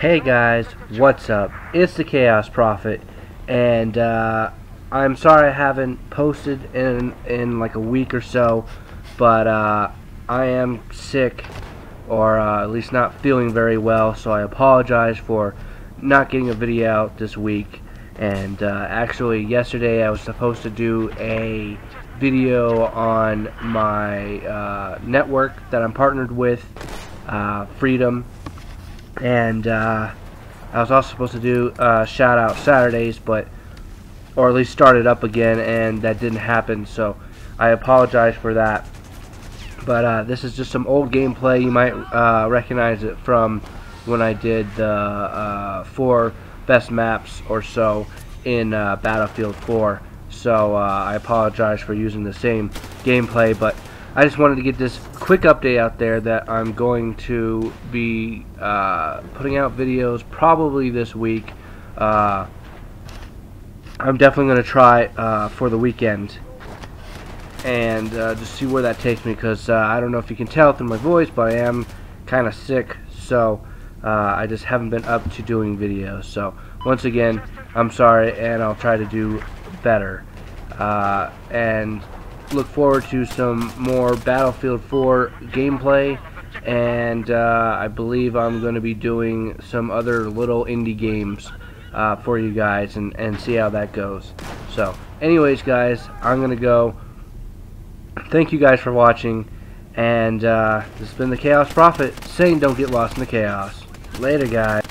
Hey guys, what's up? It's the Chaos Prophet, and I'm sorry I haven't posted in like a week or so, but I am sick, or at least not feeling very well, so I apologize for not getting a video out this week. And actually yesterday I was supposed to do a video on my network that I'm partnered with, Freedom, and I was also supposed to do shout out Saturdays, but or at least start it up again, and that didn't happen, so I apologize for that. But this is just some old gameplay. You might recognize it from when I did the 4 best maps or so in Battlefield 4, so I apologize for using the same gameplay, but I just wanted to get this quick update out there that I'm going to be putting out videos probably this week. I'm definitely going to try for the weekend and just see where that takes me, because I don't know if you can tell through my voice, but I am kind of sick, so I just haven't been up to doing videos. So once again, I'm sorry, and I'll try to do better, and look forward to some more Battlefield 4 gameplay, and I believe I'm going to be doing some other little indie games for you guys, and see how that goes. So anyways guys, I'm going to go. Thank you guys for watching, and this has been the Chaos Prophet saying don't get lost in the chaos. Later guys.